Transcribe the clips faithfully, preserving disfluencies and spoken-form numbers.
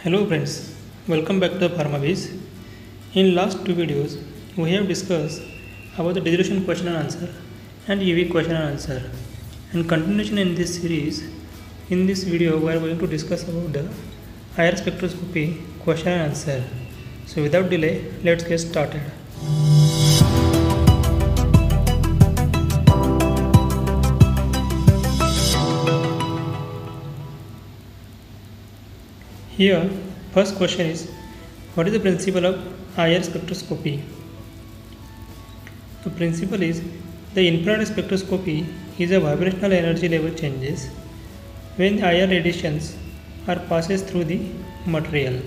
Hello friends, welcome back to PharmaBiz. In last two videos we have discussed about the dissolution question and answer and U V question and answer, and continuation in this series, in this video we are going to discuss about the I R spectroscopy question and answer. So without delay, let's get started. Here, first question is, what is the principle of I R spectroscopy? The principle is, the infrared spectroscopy is a vibrational energy level changes when I R radiations are passes through the material.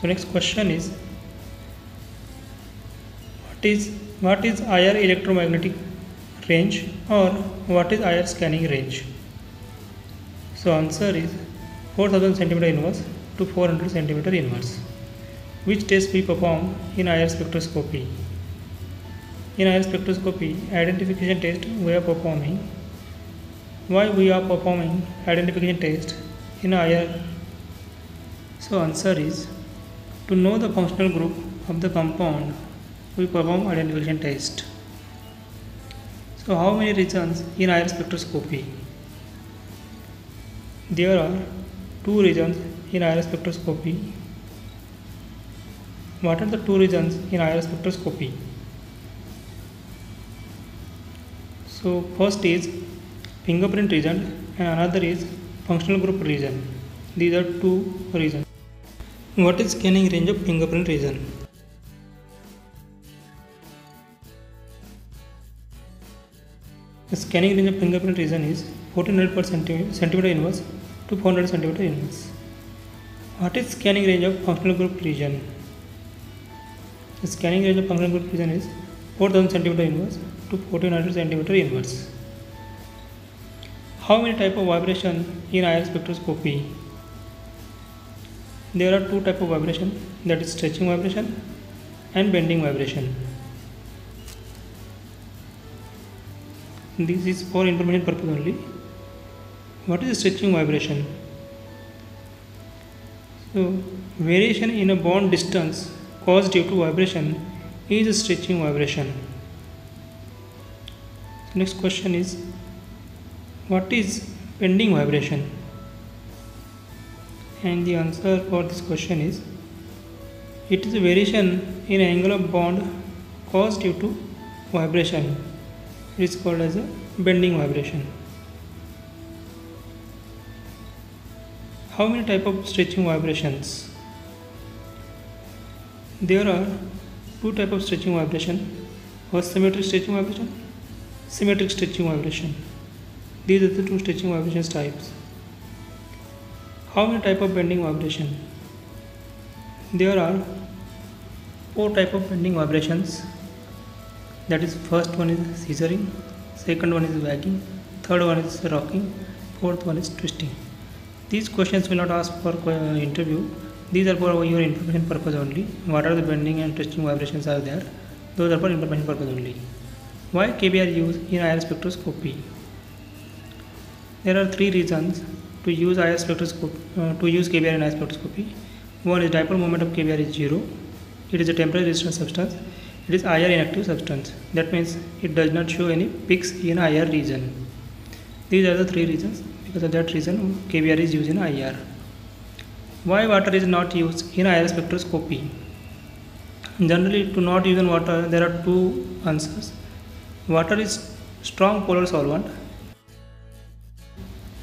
So next question is, what is what is I R electromagnetic range, or what is I R scanning range? So answer is four thousand centimeter inverse to four hundred centimeter inverse. Which test we perform in I R spectroscopy? In I R spectroscopy, identification test we are performing. Why we are performing identification test in I R? So answer is, to know the functional group of the compound, we perform identification test. So how many regions in I R spectroscopy? There are two regions in I R spectroscopy. What are the two regions in I R spectroscopy? So first is fingerprint region and another is functional group region. These are two regions. What is scanning range of fingerprint region? The scanning range of fingerprint region is fourteen hundred centimeter inverse to four hundred centimeter inverse. What is scanning range of functional group region? The scanning range of functional group region is four thousand centimeter inverse to fourteen hundred centimeter inverse. How many type of vibration in I R spectroscopy? There are two type of vibration, that is stretching vibration and bending vibration. This is for information purpose only. What is stretching vibration? So, variation in a bond distance caused due to vibration is a stretching vibration. So next question is, what is bending vibration? And the answer for this question is, it is a variation in angle of bond caused due to vibration. It is called as a bending vibration. How many type of stretching vibrations? There are two type of stretching vibration, asymmetric stretching vibration, symmetric stretching vibration. These are the two stretching vibrations types. How many type of bending vibration? There are four type of bending vibrations. That is, first one is scissoring, second one is wagging, third one is rocking, fourth one is twisting. These questions will not ask for interview. These are for your information purpose only. What are the bending and twisting vibrations are there? Those are for information purpose only. Why K B R used in I R spectroscopy? There are three reasons to use I R spectroscopy. Uh, to use K B R in I R spectroscopy, one is dipole moment of K B R is zero. It is a temperature resistant substance. It is I R inactive substance. That means it does not show any peaks in I R region. These are the three reasons. Because of that reason, K B R is used in I R. Why water is not used in I R spectroscopy? Generally, to not use in water, there are two answers. Water is strong polar solvent.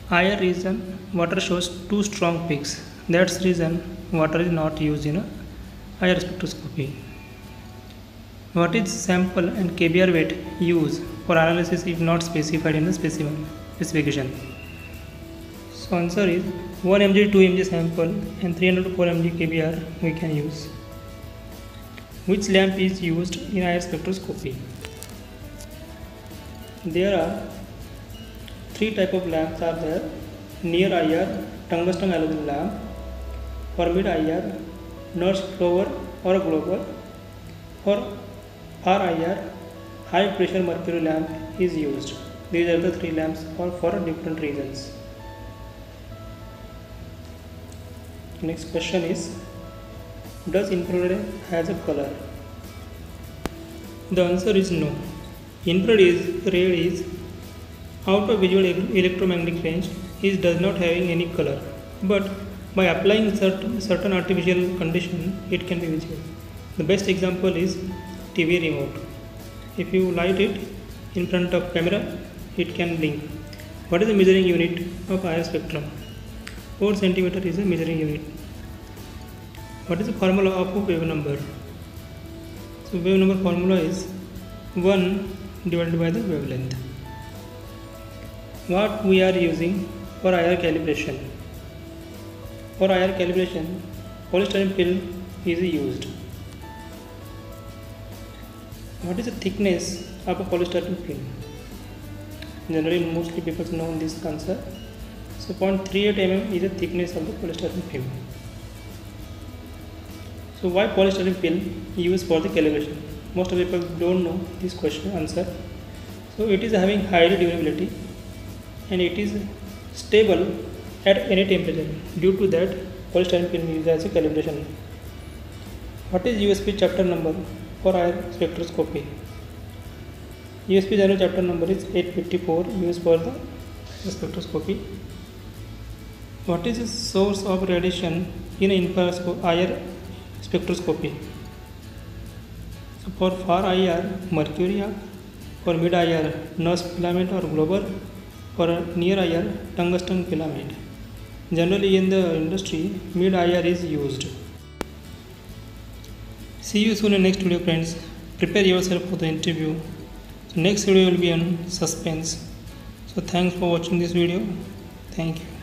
I R region, water shows two strong peaks. That's reason water is not used in I R spectroscopy. What is sample and K B R weight used for analysis if not specified in the specification? So answer is, one milligram, two milligram sample and three hundred to four milligram K B R we can use. Which lamp is used in I R spectroscopy? There are three type of lamps are there: near I R, tungsten halogen lamp, for mid I R, Nernst glower or globar, or R I R, high pressure mercury lamp is used. These are the three lamps for, for different reasons. Next question is, does infrared has a color? The answer is no. Infrared is red is out of visual electromagnetic range. It does not having any color, but by applying certain certain artificial condition, it can be visible. The best example is T V remote. If you light it in front of camera, it can blink. What is the measuring unit of I R spectrum? four centimeter is the measuring unit. What is the formula of wave number? So wave number formula is one divided by the wavelength. What we are using for I R calibration? For I R calibration, polystyrene film is used. What is the thickness of a polystyrene film? Generally, mostly people know this answer. So, zero point three eight millimeters is the thickness of the polystyrene film. So, why polystyrene film used for the calibration? Most of people don't know this question answer. So, it is having high durability and it is stable at any temperature. Due to that, polystyrene film is used as a calibration. What is U S P chapter number for I R spectroscopy? U S P general chapter number is eight fifty-four, used for the spectroscopy. What is the source of radiation in I R spectroscopy? So for far I R, mercury. For mid I R, Nernst filament or globar. For near I R, tungsten filament. Generally in the industry, mid I R is used. See you soon in next video, friends. Prepare yourself for the interview. So next video will be on suspense. So thanks for watching this video. Thank you.